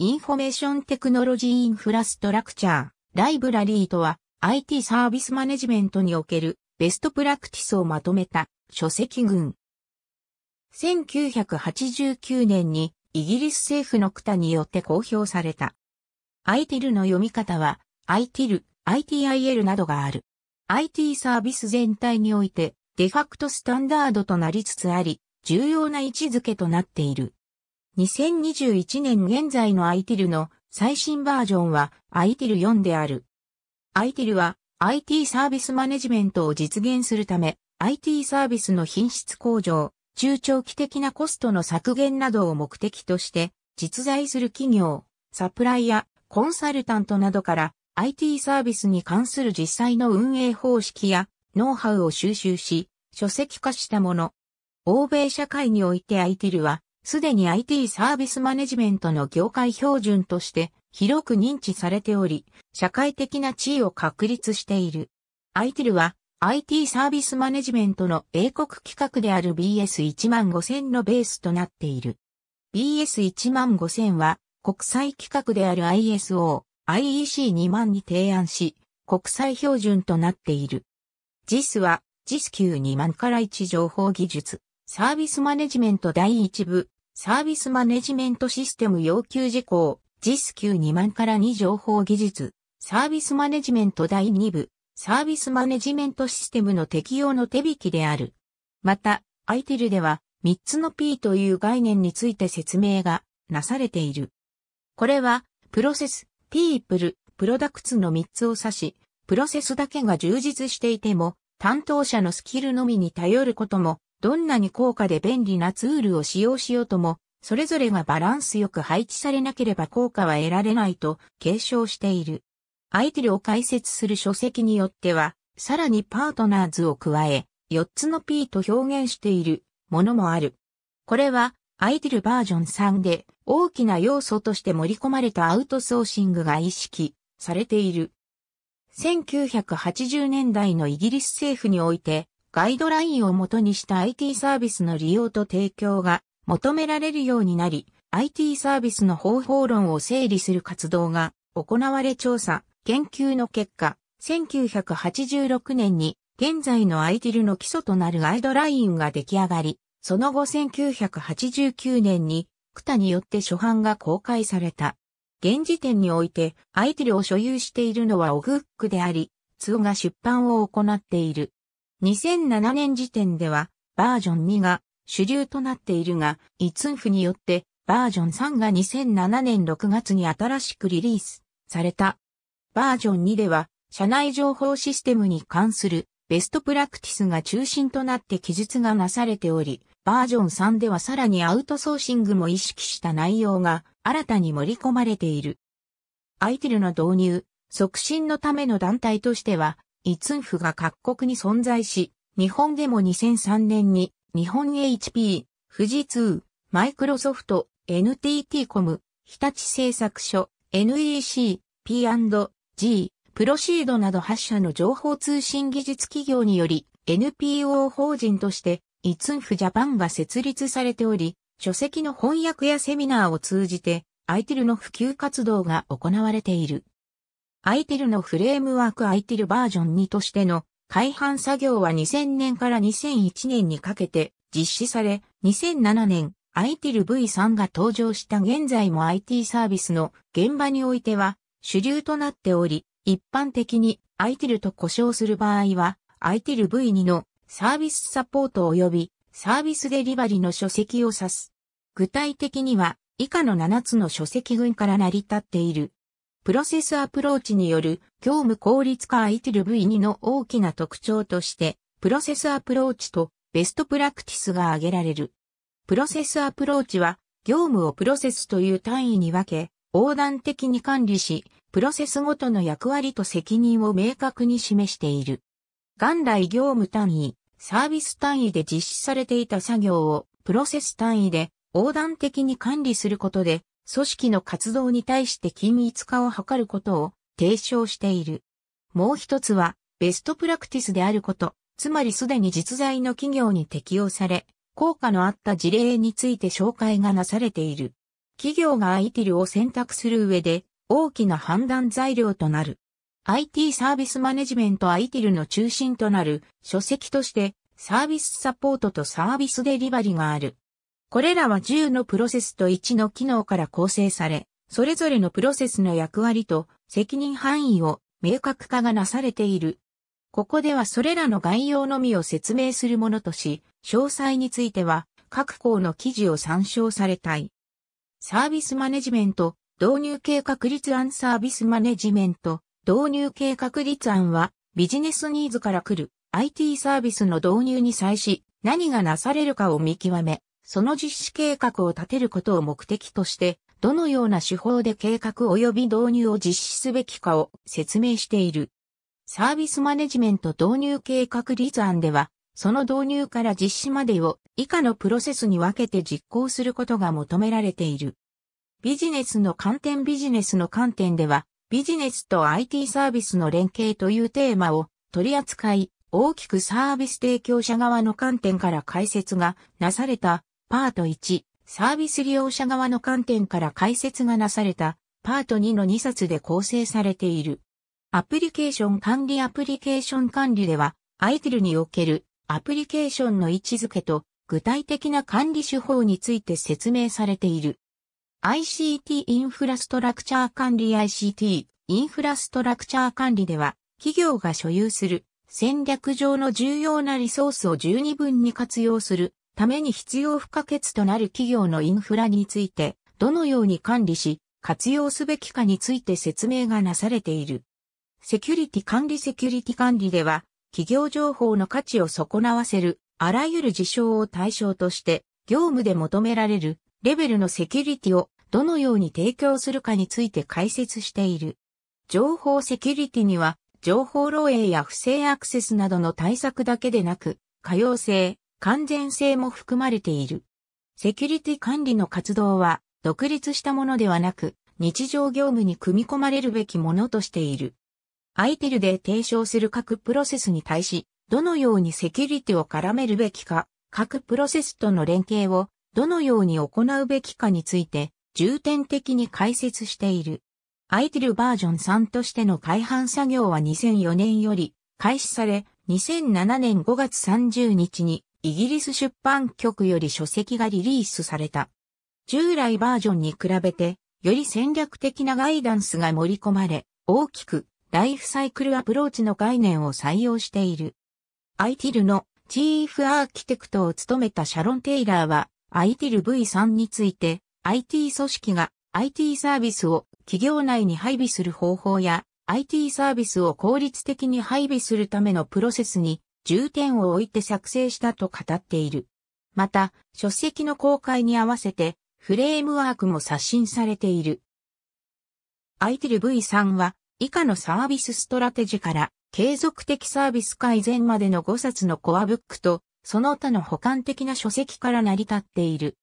インフォメーションテクノロジーインフラストラクチャー、ライブラリーとは IT サービスマネジメントにおけるベストプラクティスをまとめた書籍群。1989年にイギリス政府のQTAによって公表された。ITIL の読み方は ITIL、ITIL などがある。IT サービス全体においてデファクトスタンダードとなりつつあり、重要な位置づけとなっている。2021年現在の ITIL の最新バージョンは ITIL4 である。ITIL は IT サービスマネジメントを実現するため、IT サービスの品質向上、中長期的なコストの削減などを目的として、実在する企業、サプライヤ、コンサルタントなどから、IT サービスに関する実際の運営方式やノウハウを収集し、書籍化したもの。欧米社会において ITIL は、すでに IT サービスマネジメントの業界標準として広く認知されており、社会的な地位を確立している。ITIL は IT サービスマネジメントの英国規格である BS15000 のベースとなっている。BS15000 は国際規格である ISO、IEC2000 に提案し、国際標準となっている。JIS は JISQ2000 から1情報技術、サービスマネジメント第1部。サービスマネジメントシステム要求事項、JISQ2000 から2情報技術、サービスマネジメント第2部、サービスマネジメントシステムの適用の手引きである。また、ITIL では3つの P という概念について説明がなされている。これは、プロセス、ピープル、プロダクツの3つを指し、プロセスだけが充実していても、担当者のスキルのみに頼ることも、どんなに高価で便利なツールを使用しようとも、それぞれがバランスよく配置されなければ効果は得られないと警鐘している。ITIL を解説する書籍によっては、さらにパートナーズを加え、4つの P と表現しているものもある。これは ITIL バージョン3で大きな要素として盛り込まれたアウトソーシングが意識されている。1980年代のイギリス政府において、ガイドラインを元にした IT サービスの利用と提供が求められるようになり、IT サービスの方法論を整理する活動が行われ調査、研究の結果、1986年に現在の ITIL の基礎となるガイドラインが出来上がり、その後1989年にQTAによって初版が公開された。現時点において ITIL を所有しているのはOGUCであり、TSOが出版を行っている。2007年時点ではバージョン2が主流となっているが、ITSMFによってバージョン3が2007年6月に新しくリリースされた。バージョン2では社内情報システムに関するベストプラクティスが中心となって記述がなされており、バージョン3ではさらにアウトソーシングも意識した内容が新たに盛り込まれている。ITIL の導入、促進のための団体としては、ITSMFが各国に存在し、日本でも2003年に日本 HP、富士通、マイクロソフト、NTT コム、日立製作所、NEC、P&G、プロシードなど8社の情報通信技術企業により NPO 法人としてitSMF Japanが設立されており、書籍の翻訳やセミナーを通じて ITIL の普及活動が行われている。ITIL のフレームワーク ITIL バージョン2としての改版作業は2000年から2001年にかけて実施され、2007年 ITIL V3 が登場した現在も IT サービスの現場においては主流となっており、一般的に ITIL と呼称する場合は ITIL V2 のサービスサポート及びサービスデリバリの書籍を指す。具体的には以下の7つの書籍群から成り立っている。プロセスアプローチによる業務効率化 ITIL V2 の大きな特徴として、プロセスアプローチとベストプラクティスが挙げられる。プロセスアプローチは、業務をプロセスという単位に分け、横断的に管理し、プロセスごとの役割と責任を明確に示している。元来業務単位、サービス単位で実施されていた作業を、プロセス単位で横断的に管理することで、組織の活動に対して均一化を図ることを提唱している。もう一つは、ベストプラクティスであること、つまりすでに実在の企業に適用され、効果のあった事例について紹介がなされている。企業が ITIL を選択する上で大きな判断材料となる。IT サービスマネジメント ITIL の中心となる書籍としてサービスサポートとサービスデリバリがある。これらは10のプロセスと1の機能から構成され、それぞれのプロセスの役割と責任範囲を明確化がなされている。ここではそれらの概要のみを説明するものとし、詳細については各項の記事を参照されたい。サービスマネジメント、導入計画立案サービスマネジメント、導入計画立案はビジネスニーズから来る IT サービスの導入に際し何がなされるかを見極め、その実施計画を立てることを目的として、どのような手法で計画及び導入を実施すべきかを説明している。サービスマネジメント導入計画立案では、その導入から実施までを以下のプロセスに分けて実行することが求められている。ビジネスの観点では、ビジネスと IT サービスの連携というテーマを取り扱い、大きくサービス提供者側の観点から解説がなされたパート1、サービス利用者側の観点から解説がなされたパート2の2冊で構成されている。アプリケーション管理では、ITIL におけるアプリケーションの位置づけと具体的な管理手法について説明されている。ICT インフラストラクチャー管理 ICT インフラストラクチャー管理では企業が所有する戦略上の重要なリソースを十二分に活用するために必要不可欠となる企業のインフラについてどのように管理し活用すべきかについて説明がなされている。セキュリティ管理では企業情報の価値を損なわせる、あらゆる事象を対象として、業務で求められるレベルのセキュリティをどのように提供するかについて解説している。情報セキュリティには、情報漏洩や不正アクセスなどの対策だけでなく、可用性、完全性も含まれている。セキュリティ管理の活動は、独立したものではなく、日常業務に組み込まれるべきものとしている。ITIL で提唱する各プロセスに対し、どのようにセキュリティを絡めるべきか、各プロセスとの連携をどのように行うべきかについて、重点的に解説している。ITIL バージョン3としての改版作業は2004年より開始され、2007年5月30日にイギリス出版局より書籍がリリースされた。従来バージョンに比べて、より戦略的なガイダンスが盛り込まれ、大きく、ライフサイクルアプローチの概念を採用している。ITIL のチーフアーキテクトを務めたシャロン・テイラーは ITIL V3 について IT 組織が IT サービスを企業内に配備する方法や IT サービスを効率的に配備するためのプロセスに重点を置いて作成したと語っている。また、書籍の公開に合わせてフレームワークも刷新されている。ITIL V3 は以下のサービスストラテジから継続的サービス改善までの5冊のコアブックとその他の補完的な書籍から成り立っている。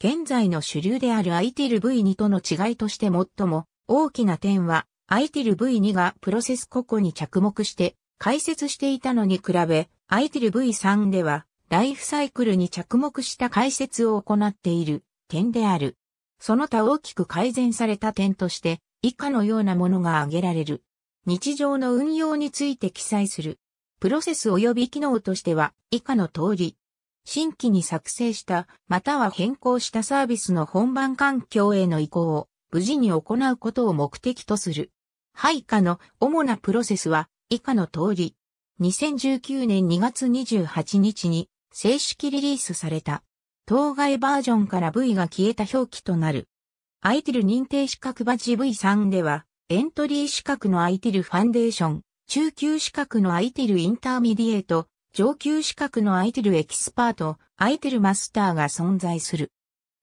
現在の主流である ITIL V2 との違いとして最も大きな点は ITIL V2 がプロセス個々に着目して解説していたのに比べ ITIL V3 ではライフサイクルに着目した解説を行っている点である。その他大きく改善された点として以下のようなものが挙げられる。日常の運用について記載する。プロセス及び機能としては以下の通り。新規に作成したまたは変更したサービスの本番環境への移行を無事に行うことを目的とする。配下の主なプロセスは以下の通り。2019年2月28日に正式リリースされた。当該バージョンから V が消えた表記となる。ITIL 認定資格バッジ V3 では、エントリー資格の ITIL ファンデーション、中級資格の ITIL インターミディエート、上級資格の ITIL エキスパート、ITIL マスターが存在する。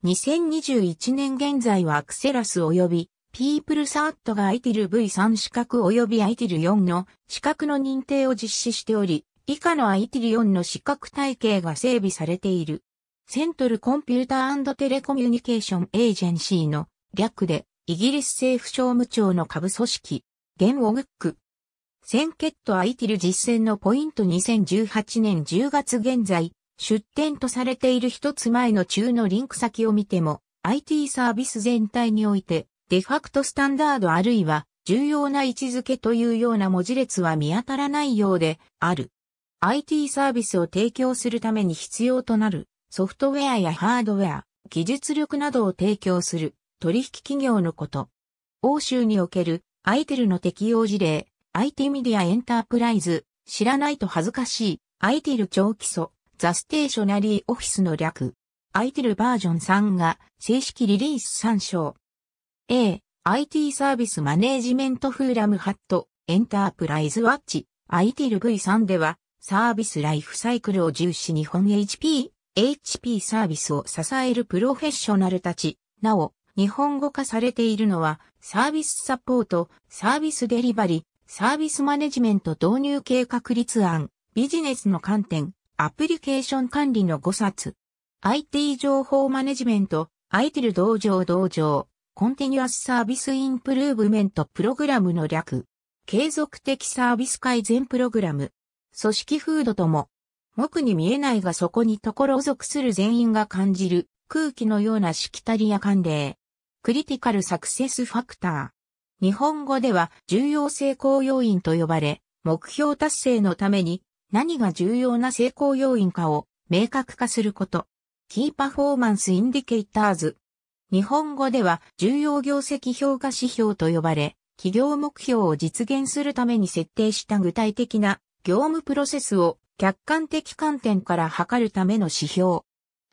2021年現在はアクセラス及び、ピープルサーットが ITIL V3 資格及び ITIL 4の資格の認定を実施しており、以下の ITIL 4の資格体系が整備されている。セントルコンピューター&テレコミュニケーションエージェンシーの略でイギリス政府商務庁の下部組織、現OGC。センケット ITIL 実践のポイント2018年10月現在、出展とされている一つ前の中のリンク先を見ても、IT サービス全体において、デファクトスタンダードあるいは重要な位置づけというような文字列は見当たらないようである。IT サービスを提供するために必要となるソフトウェアやハードウェア、技術力などを提供する取引企業のこと。欧州における ITIL の適用事例、IT メディアエンタープライズ、知らないと恥ずかしい、ITIL 超基礎、ザ・ステーショナリー・オフィスの略。ITIL バージョン3が正式リリース参照。A、IT サービスマネージメントフーラムハット、エンタープライズワッチ、ITIL V3 では、サービスライフサイクルを重視日本 HP サービスを支えるプロフェッショナルたち。なお、日本語化されているのは、サービスサポート、サービスデリバリー、サービスマネジメント導入計画立案、ビジネスの観点、アプリケーション管理の5冊。IT 情報マネジメント、ITIL 道場、コンティニュアスサービスインプルーブメントプログラムの略。継続的サービス改善プログラム。組織風土とも、目に見えないがそこに所属する全員が感じる空気のようなしきたりや慣例。クリティカルサクセスファクター。日本語では重要成功要因と呼ばれ、目標達成のために何が重要な成功要因かを明確化すること。キーパフォーマンスインディケーターズ。日本語では重要業績評価指標と呼ばれ、企業目標を実現するために設定した具体的な業務プロセスを客観的観点から測るための指標。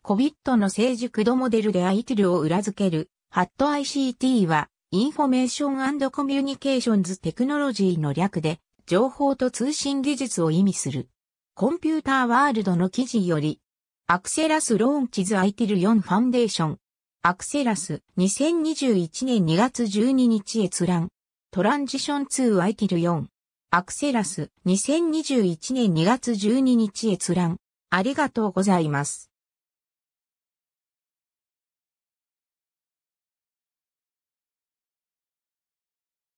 COBIT の成熟度モデルで ITIL を裏付ける、ハット ICT は、インフォメーション&コミュニケーションズテクノロジーの略で、情報と通信技術を意味する。コンピューターワールドの記事より、アクセラスローンチズ ITIL4 ファンデーション。アクセラス2021年2月12日閲覧。トランジション2 ITIL4。アクセラス2021年2月12日閲覧。ありがとうございます。